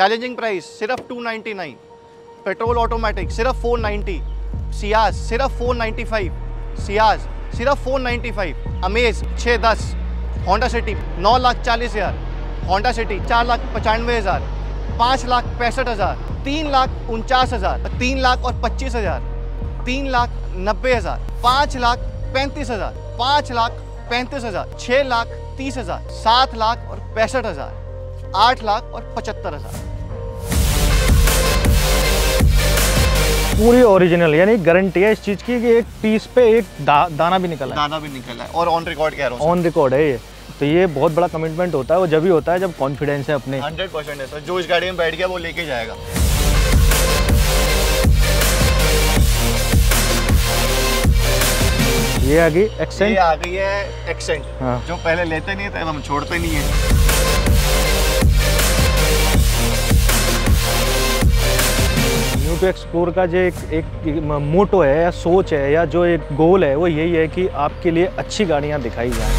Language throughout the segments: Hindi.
चैलेंजिंग प्राइस सिर्फ 299, पेट्रोल ऑटोमेटिक सिर्फ 490, सियाज सिर्फ 495, सियाज सिर्फ 495, Amaze 610, Honda City 9,40,000, Honda City 4,95,000, 5,65,000, 3,49,000, 3,25,000, 3,90,000, 5,35,000, 5,35,000, 6,30,000, 7,65,000, 8,75,000। पूरी ओरिजिनल यानी गारंटी है इस चीज की कि एक पीस पे एक दाना भी निकला है, और ऑन रिकॉर्ड कह रहा हूं, ऑन रिकॉर्ड है ये। तो ये बहुत बड़ा कमिटमेंट होता है, वो जब भी होता है जब कॉन्फिडेंस है अपने 100% है सर। जो इस गाड़ी में बैठ गया वो लेके जाएगा। ये आ गई एक्सेंट, हाँ। जो पहले लेते नहीं थे हम छोड़ते नहीं है। न्यू ट्यू एक्सप्लोर का जो एक मोटो है या सोच है या जो एक गोल है वो यही है कि आपके लिए अच्छी गाड़ियां दिखाई जाएं।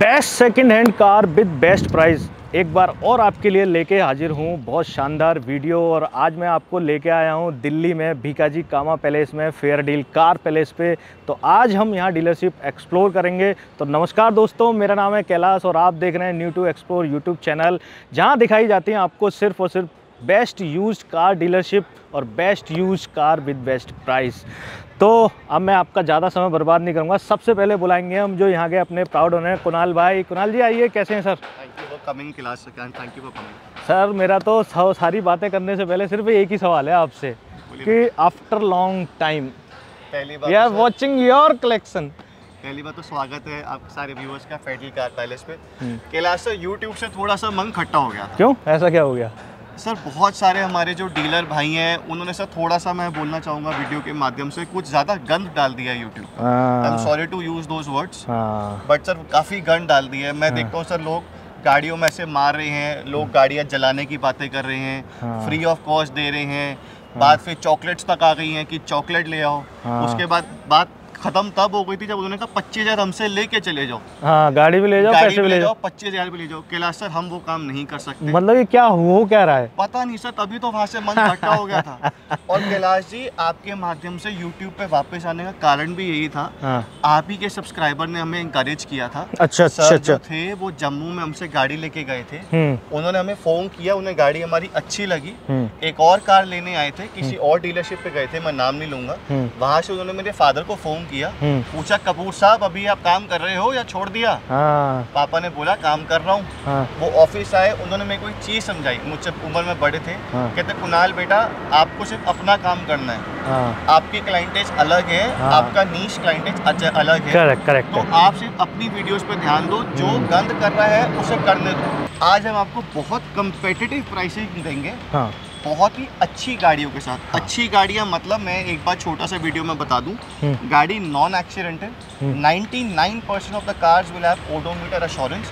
Best second hand car with best price एक बार और आपके लिए लेके हाजिर हूँ बहुत शानदार वीडियो। और आज मैं आपको लेके आया हूँ दिल्ली में भीकाजी कामा पैलेस में फेयर डील कार पैलेस पे। तो आज हम यहाँ डीलरशिप एक्सप्लोर करेंगे। तो नमस्कार दोस्तों, मेरा नाम है कैलाश और आप देख रहे हैं new to explore YouTube channel, जहाँ दिखाई जाती है आपको सिर्फ और सिर्फ बेस्ट यूज्ड कार डीलरशिप और best used car with best price. तो अब मैं आपका ज़्यादा समय बर्बाद नहीं करूँगा। सबसे पहले बुलाएंगे हम जो यहाँ के अपने प्राउड ओनर हैं कुणाल भाई। कुणाल जी आइए, कैसे हैं sir? Thank you for coming Kailash, thank you for coming. Sir मेरा तो सारी बातें करने से पहले सिर्फ एक ही सवाल है आपसे कि after long time we are watching your collection. पहली बात तो स्वागत है आप सारे व्यूअर्स का फेयर डील कार पैलेस पे। कैलाश सर यूट्यूब से थोड़ा सा मन खट्टा हो गया। क्यों, ऐसा क्या हो गया? सर बहुत सारे हमारे जो डीलर भाई हैं उन्होंने सर थोड़ा सा, मैं बोलना चाहूँगा वीडियो के माध्यम से, कुछ ज़्यादा गंद डाल दिया है YouTube. I am sorry to use those words but sir काफ़ी गंद डाल दिया है। मैं देखता हूँ सर लोग गाड़ियों में से मार रहे हैं, लोग गाड़ियाँ जलाने की बातें कर रहे हैं, फ्री ऑफ कॉस्ट दे रहे हैं। बात फिर चॉकलेट्स तक आ गई हैं कि चॉकलेट ले आओ। उसके बाद बात खत्म तब हो गई थी जब उन्होंने कहा 25,000 हमसे लेके चले जाओ। हाँ, गाड़ी भी ले जाओ, पैसे भी ले जाओ, 25,000 भी ले जाओ। कैलाश सर हम वो काम नहीं कर सकते। मतलब ये क्या हो क्या रहा है पता नहीं सर, तभी तो वहाँ से मन खट्टा हो गया था। और कैलाश जी आपके माध्यम से यूट्यूब पे वापस आने का कारण भी यही था। आप ही के सब्सक्राइबर ने हमें इंकरेज किया था। अच्छा सर, जो थे वो जम्मू में हमसे गाड़ी लेके गए थे, उन्होंने हमें फोन किया, उन्हें गाड़ी हमारी अच्छी लगी। एक और कार लेने आए थे, किसी और डीलरशिप पे गए थे, मैं नाम नहीं लूंगा। वहाँ से उन्होंने मेरे फादर को फोन किया, पूछा कपूर साहब अभी आप काम कर रहे हो या छोड़ दिया? पापा ने बोला काम कर रहा हूँ। वो ऑफिस आए, उन्होंने मेरे को एक चीज समझाई, मुझसे उम्र में बड़े थे। कहते कुणाल बेटा आपको सिर्फ अपना काम करना है, आपकी क्लाइंटेज अलग है, आपका नीश क्लाइंटेज अलग है। करेक्ट। तो आप सिर्फ अपनी वीडियोस पे ध्यान दो, जो गंद कर रहा है उसे करने दो। आज हम आपको बहुत कम्पिटिटिव प्राइसेस देंगे, बहुत ही अच्छी गाड़ियों के साथ। अच्छी गाड़ियां मतलब मैं एक बार छोटा सा वीडियो में बता दूं, गाड़ी non accidented, 99% of the cars will have odometer assurance,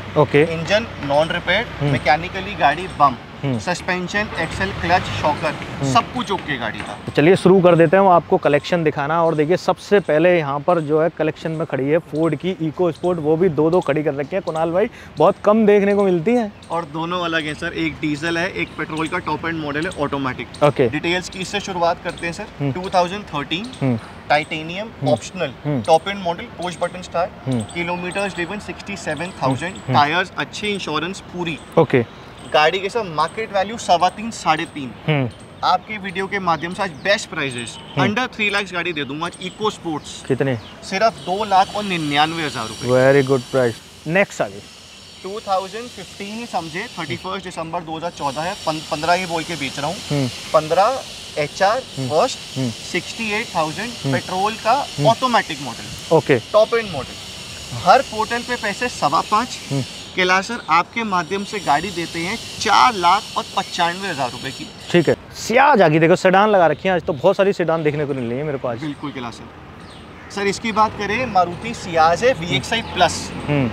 engine non repaired, mechanically गाड़ी बम, सस्पेंशन, एक्सेल, क्लच, शॉकर, सब कुछ ओके गाड़ी का। तो चलिए शुरू कर देते हैं आपको कलेक्शन दिखाना। और देखिए सबसे पहले यहाँ पर जो है कलेक्शन में खड़ी है फोर्ड की इको स्पोर्ट, वो भी दो खड़ी कर रखी है। कुणाल भाई बहुत कम देखने को मिलती है और दोनों अलग है सर, एक डीजल है, एक पेट्रोल का टॉप एंड मॉडल है, ऑटोमेटिक। डिटेल्स की इससे शुरुआत करते हैं sir. 2013 titanium optional, top end model, push button start, kilometres driven 67,000, tyres अच्छे, इंश्योरेंस पूरी। गाड़ी के साथ मार्केट वैल्यू 3.5-3.5। आपके वीडियो के माध्यम से आज बेस्ट प्राइसेस अंडर 3 लाख गाड़ी दे दूंगा आज। इको स्पोर्ट्स कितने? सिर्फ 2,99,000 रुपए। Very good price. नेक्स्ट आगे 2015 ही समझे, 31 दिसंबर 2014 है, 15 ही बोल के बेच रहा हूँ। 15 HR फर्स्ट, 68,000, पेट्रोल का automatic model, top end model. हर पोर्टल पे पैसे 5.25। कैलाश सर आपके माध्यम से गाड़ी देते हैं 4,95,000 रुपए की। ठीक है। सियाज आगे देखो, सेडान लगा रखी है आज, तो बहुत सारी सेडान देखने को मिल रही है मेरे पास। बिल्कुल कैलाश सर। सर इसकी बात करें, मारुति सियाज है VXI प्लस,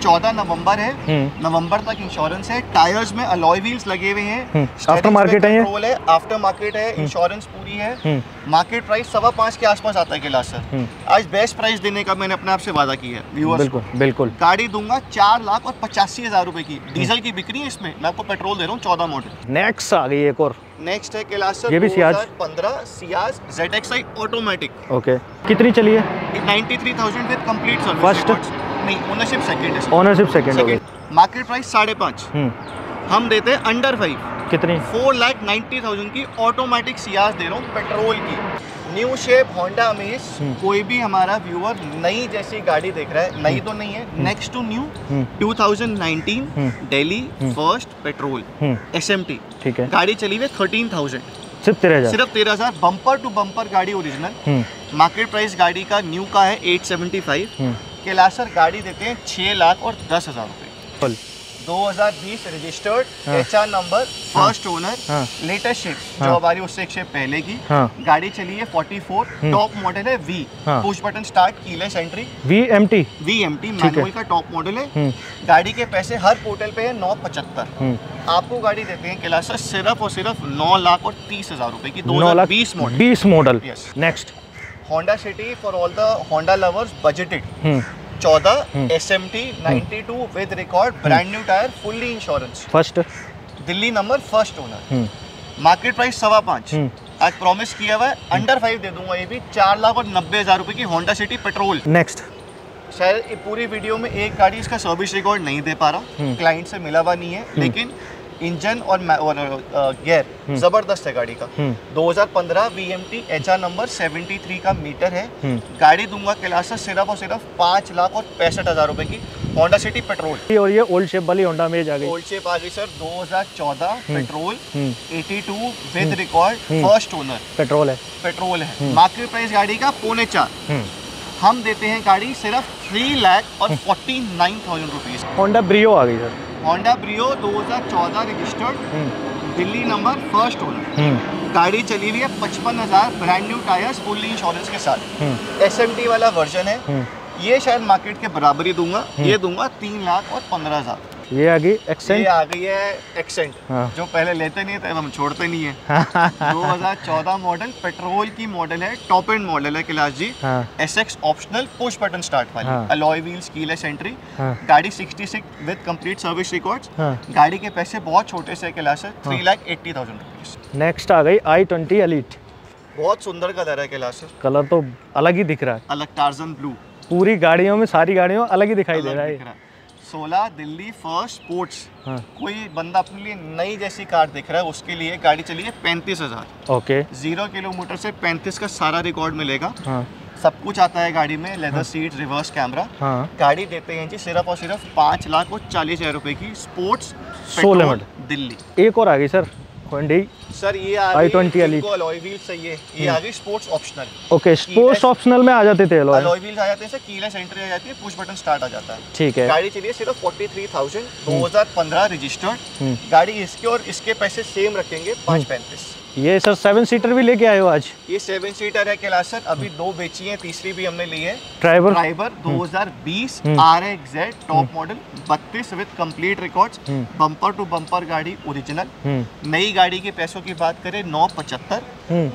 14 नवंबर है, नवंबर तक इंश्योरेंस है, टायर्स में अलॉय व्हील्स लगे हुए हैं, आफ्टर मार्केट है, आफ्टर मार्केट है, इंश्योरेंस पूरी है। मार्केट प्राइस 5.25 के आसपास आता है कैलाश सर। आज बेस्ट प्राइस देने का मैंने अपने आपसे वादा किया है व्यूअर्स को। बिल्कुल गाड़ी दूंगा 4,85,000 रुपए की, डीजल की बिक्री है इसमें, मैं आपको पेट्रोल दे रहा हूँ। 14 मॉडल नेक्स्ट आ गई, एक और नेक्स्ट है Kailash sir 2015 Ciaz ZXI automatic. Okay कितनी चली है? 93,000 विद कंप्लीट सर्विस। फर्स्ट नहीं, ओनरशिप सेकंड है, ओनरशिप सेकंड। मार्केट प्राइस 5.5, हम देते हैं under 5। कितनी? 4,90,000 की ऑटोमेटिक सियाज दे रहा हूँ पेट्रोल की। न्यू शेप होंडा अमेज़, कोई भी हमारा व्यूअर नई जैसी गाड़ी देख रहा है, नई तो नहीं है, next to new 2019 Delhi first petrol SMT, ठीक है। गाड़ी चली हुई 13,000, सिर्फ 13,000, बम्पर टू बम्पर गाड़ी ओरिजिनल। मार्केट प्राइस गाड़ी का न्यू का है 875। कैलाश सर गाड़ी देते हैं 6,10,000 रुपये, 2020 registered, HR number, first owner, latest shape जो हमारी उससे एक शेप पहले की। गाड़ी चली है 44, टॉप मॉडल है V, push button start, keyless entry, VMT manual का टॉप मॉडल है। गाड़ी के पैसे हर पोर्टल पे है 9,75,000, आपको गाड़ी देते हैं कैलाश सर सिर्फ और सिर्फ 9,30,000 रुपए की, 2020 model. Next Honda City for all the Honda lovers, budgeted 14 SMT 92 with record, brand new tyre, fully insurance, first Delhi number, first owner. Market price 5.25, आज प्रॉमिस किया हुआ है under 5 दे दूंगा, ये भी 4,90,000 रुपए की होंडा सिटी पेट्रोल। नेक्स्ट शायद पूरी वीडियो में एक गाड़ी इसका सर्विस रिकॉर्ड नहीं दे पा रहा, क्लाइंट से मिला हुआ नहीं है, लेकिन इंजन और गियर जबरदस्त है गाड़ी का। 2015 VMT, HR नंबर, 73 का मीटर है। गाड़ी दूंगा कैलाश सिर्फ और सिर्फ 5,65,000 रुपए की होंडा सिटी पेट्रोल। और ये ओल्ड शेप वाली होंडा मैज़ आ गई, ओल्ड शेप आ गई sir, 2014 petrol, 82 with record, first owner petrol है, पेट्रोल है। मार्केट प्राइस गाड़ी का 4,45, हम देते हैं गाड़ी सिर्फ 3,49,000 रुपीज। होंडा ब्रियो आ गई sir, Honda Brio 2014 registered, Delhi number, first owner. गाड़ी चली हुई है 55,000, brand new tyres, fully insurance के साथ, SMT वाला वर्जन है। ये शायद मार्केट के बराबर ही दूंगा, ये दूंगा 3,15,000। ये आ गई एक्सेंट, ये आ गई है एक्सेंट, जो पहले लेते नहीं थे, हम छोड़ते नहीं है। 2014 मॉडल पेट्रोल की मॉडल है, टॉप एंड मॉडल है Kailash ji, SX optional, push button start वाली, अलॉय व्हील्स, कीलेस एंट्री। गाड़ी 66 विद कंप्लीट सर्विस रिकॉर्ड्स। गाड़ी के पैसे बहुत छोटे से कैलाश है, 3,80,000 रुपीज। नेक्स्ट आ गई i20 एलीट, बहुत सुंदर कलर है कैलाश, कलर तो अलग ही दिख रहा है, अलग टार्जन ब्लू, पूरी गाड़ियों में सारी गाड़ियों अलग ही दिखाई दे रहा है। 16 दिल्ली फर्स्ट स्पोर्ट्स, कोई बंदा अपने लिए नई जैसी कार देख रहा है उसके लिए गाड़ी चली है 35,000। ओके 0 किलोमीटर से 35 का सारा रिकॉर्ड मिलेगा, सब कुछ आता है गाड़ी में, लेदर सीट, रिवर्स कैमरा। गाड़ी देते हैं जी सिर्फ और सिर्फ 5,40,000 रुपए की, स्पोर्ट्स 16 दिल्ली। एक और आ गई सर हुंडई, सर ये अलॉय व्हील्स है, ये आ गई sports optional. Okay sports optional में आ जाते थे अलॉय व्हील्स आ जाते हैं, कीलेस एंट्री आ जाती है, पुश बटन स्टार्ट आ जाता है, ठीक है। गाड़ी चलिए सिर्फ 43,000, 2015 रजिस्टर्ड। गाड़ी इसके और इसके पैसे सेम रखेंगे 5,35,000। ये सर 7 सीटर भी लेके आए हो आज, ये 7 सीटर है कैलाश सर, अभी 2 बेची है, तीसरी भी हमने ली है, Triber 2020 RXZ top model, 32 with complete records, bumper to bumper गाड़ी ओरिजिनल। नई गाड़ी के पैसों की बात करें 9,75,000,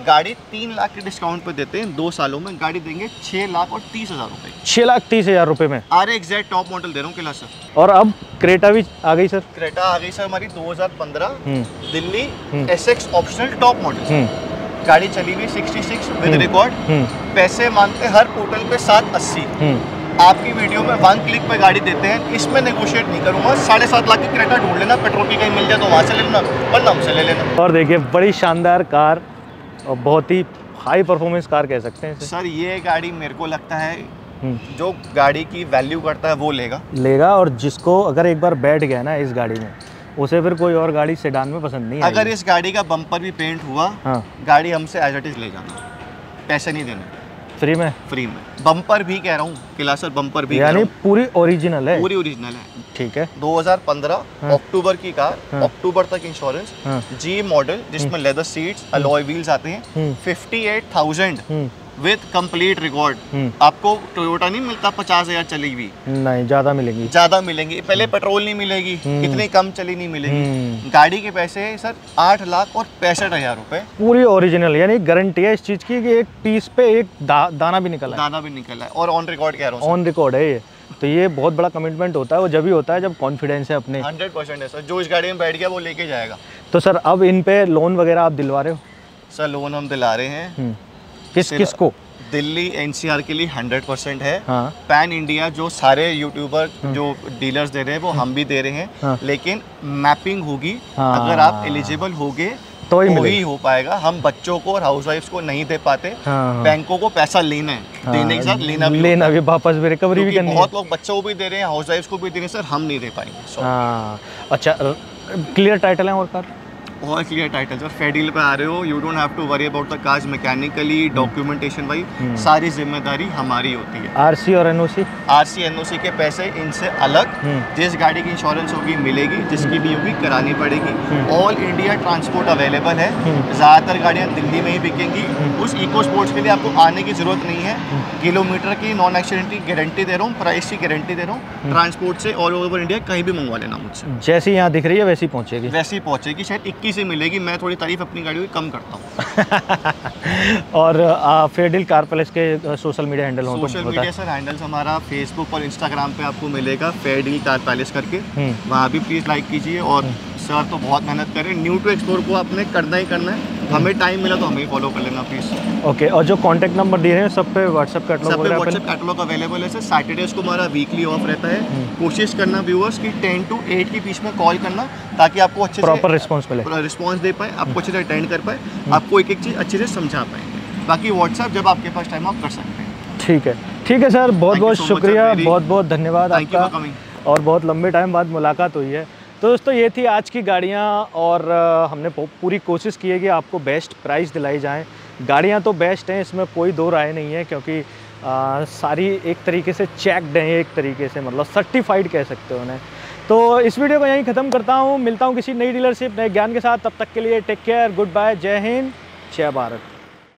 गाड़ी 3,00,000 के डिस्काउंट पे देते हैं, 2 सालों में गाड़ी देंगे 6,30,000 रुपए, 6,30,000 रुपए में RXZ टॉप मॉडल दे रहा हूँ कैलाश सर। और अब क्रेटा भी आ गई सर, क्रेटा आ गई सर हमारी 2015 Delhi, SX optional top model. गाड़ी चली हुई 66 विद रिकॉर्ड, पैसे मांगते हर पोर्टल पे 7,80,000, आपकी वीडियो में 1 क्लिक पे गाड़ी देते हैं, इसमें नेगोशिएट नहीं करूंगा। 7.5 लाख की क्रेटा ढूंढ लेना, पेट्रोल की कहीं मिल जाए तो वहाँ से ले लेना, वरना हमसे ले लेना। और देखिए बड़ी शानदार कार और बहुत ही हाई परफॉर्मेंस कार कह सकते हैं सर, ये गाड़ी मेरे को लगता है जो गाड़ी की वैल्यू करता है वो लेगा, और जिसको अगर एक बार बैठ गया ना इस गाड़ी में, उसे फिर कोई और गाड़ी सेडान में पसंद नहीं। अगर इस गाड़ी का बम्पर भी पेंट हुआ, गाड़ी हमसे एज इट इज ले जाना, पैसे नहीं देने, फ्री में। बम्पर भी कह रहा हूँ कैलाश सर, बम्पर भी यानी पूरी ओरिजिनल है, पूरी ओरिजिनल है, ठीक है। 2015 अक्टूबर की कार, अक्टूबर तक इंश्योरेंस, G मॉडल, जिसमें लेदर सीट्स, अलॉय व्हील्स आते हैं, 58,000 विद कंप्लीट रिकॉर्ड। आपको टोयोटा नहीं मिलता 50,000 चली हुई, नहीं ज्यादा मिलेगी, ज्यादा मिलेंगी। पहले पेट्रोल नहीं मिलेगी, इतनी कम चली नहीं मिलेगी। गाड़ी के पैसे सर 8,65,000 रूपए, पूरी ओरिजिनल, यानी गारंटी है इस चीज की कि एक पीस पे एक दाना भी निकला, दाना भी निकला है और ऑन रिकॉर्ड कह रहा हूँ, ऑन रिकॉर्ड है ये। तो ये बहुत बड़ा कमिटमेंट होता है, वो जब भी होता है जब कॉन्फिडेंस है अपने 100% है सर। जो इस गाड़ी में बैठ गया वो लेके जाएगा। तो सर अब इन पे लोन वगैरह आप दिलवा रहे हो? सर लोन हम दिला रहे हैं। किस किस को? दिल्ली एनसीआर के लिए 100% है। हाँ। पैन इंडिया जो सारे यूट्यूबर जो डीलर्स दे रहे हैं वो हम भी दे रहे हैं। हाँ। लेकिन मैपिंग होगी। हाँ। अगर आप एलिजिबल होगे तो ही हो पाएगा। हम बच्चों को और हाउसवाइफ्स को नहीं दे पाते। हाँ। बैंकों को पैसा लेना है, हाँ। देने के साथ लेना भी, वापस भी, रिकवरी भी करनी है। बहुत लोग बच्चों को भी दे रहे हैं, हाउसवाइफ्स को भी दे रहे हैं सर, हम नहीं दे पाएंगे। हाँ। अच्छा क्लियर टाइटल है और कार? और clear title sir, fair deal पे आ रहे हो, you don't have to worry about the cars mechanically, documentation wise सारी जिम्मेदारी हमारी होती है। आरसी और एनओसी? आरसी एनओसी के पैसे इनसे अलग। जिस गाड़ी की इंश्योरेंस होगी मिलेगी, जिसकी भी होगी करानी पड़ेगी। ऑल इंडिया ट्रांसपोर्ट अवेलेबल है, ज़्यादातर गाड़ियाँ दिल्ली में ही बिकेंगी। उस इको स्पोर्ट्स के लिए आपको आने की जरूरत नहीं है। किलोमीटर की नॉन एक्सीडेंट की गारंटी दे रहा हूँ, प्राइस की गारंटी दे रहा हूँ। ट्रांसपोर्ट से ऑल ओवर इंडिया कहीं भी मंगवा लेना मुझसे। जैसी यहाँ दिख रही है वैसी पहुँचेगी, वैसी पहुँचेगी। शायद से मिलेगी, मैं थोड़ी तारीफ अपनी गाड़ियों की कम करता हूँ। और फेयर डील कार पैलेस के सोशल मीडिया हैंडल हो? सोशल मीडिया सर हैंडल्स हमारा फेसबुक और इंस्टाग्राम पे आपको मिलेगा फेयर डील कार पैलेस करके, वहाँ भी प्लीज़ लाइक कीजिए। और सर तो बहुत मेहनत कर रहे हैं, न्यू ट्यू एक्सप्लोर को आपने करना ही करना है। हमें टाइम मिला तो हमें फॉलो कर लेना प्लीज़। ओके, और जो कॉन्टैक्ट नंबर दे रहे हैं सब पे व्हाट्सएप कैटलॉग अवेलेबल है सर। सैटरडेज को हमारा वीकली ऑफ रहता है। कोशिश करना व्यूअर्स की 10 to 8 के बीच में कॉल करना, ताकि आपको अच्छे प्रॉपर रिस्पॉन्स मिले, रिस्पॉन्स दे पाए, आपको अच्छे से अटेंड कर पाए, आपको एक एक चीज़ अच्छे से समझा पाए। बाकी व्हाट्सएप जब आपके पास टाइम आप कर सकते हैं। ठीक है, ठीक है सर, बहुत बहुत शुक्रिया, बहुत बहुत धन्यवाद आपका, और बहुत लंबे टाइम बाद मुलाकात हुई है। तो दोस्तों ये थी आज की गाड़ियाँ, और हमने पूरी कोशिश की है कि आपको बेस्ट प्राइस दिलाई जाए। गाड़ियाँ तो बेस्ट हैं, इसमें कोई दो राय नहीं है, क्योंकि सारी एक तरीके से चेक्ड हैं, एक तरीके से मतलब सर्टिफाइड कह सकते हो उन्हें। तो इस वीडियो को यहीं ख़त्म करता हूँ, मिलता हूँ किसी नई डीलरशिप नए ज्ञान के साथ। तब तक के लिए टेक केयर, गुड बाय, जय हिंद, जय भारत।